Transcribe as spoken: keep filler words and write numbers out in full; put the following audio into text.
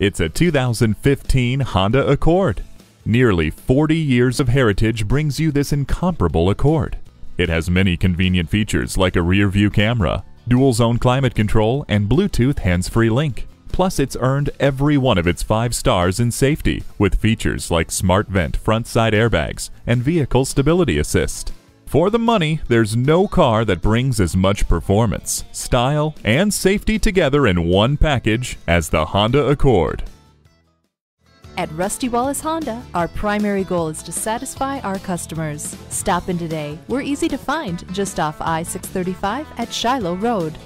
It's a two thousand fifteen Honda Accord. Nearly forty years of heritage brings you this incomparable Accord. It has many convenient features like a rear-view camera, dual-zone climate control, and Bluetooth hands-free link. Plus, it's earned every one of its five stars in safety with features like smart vent front-side airbags and vehicle stability assist. For the money, there's no car that brings as much performance, style, and safety together in one package as the Honda Accord. At Rusty Wallis Honda, our primary goal is to satisfy our customers. Stop in today. We're easy to find just off I six thirty-five at Shiloh Road.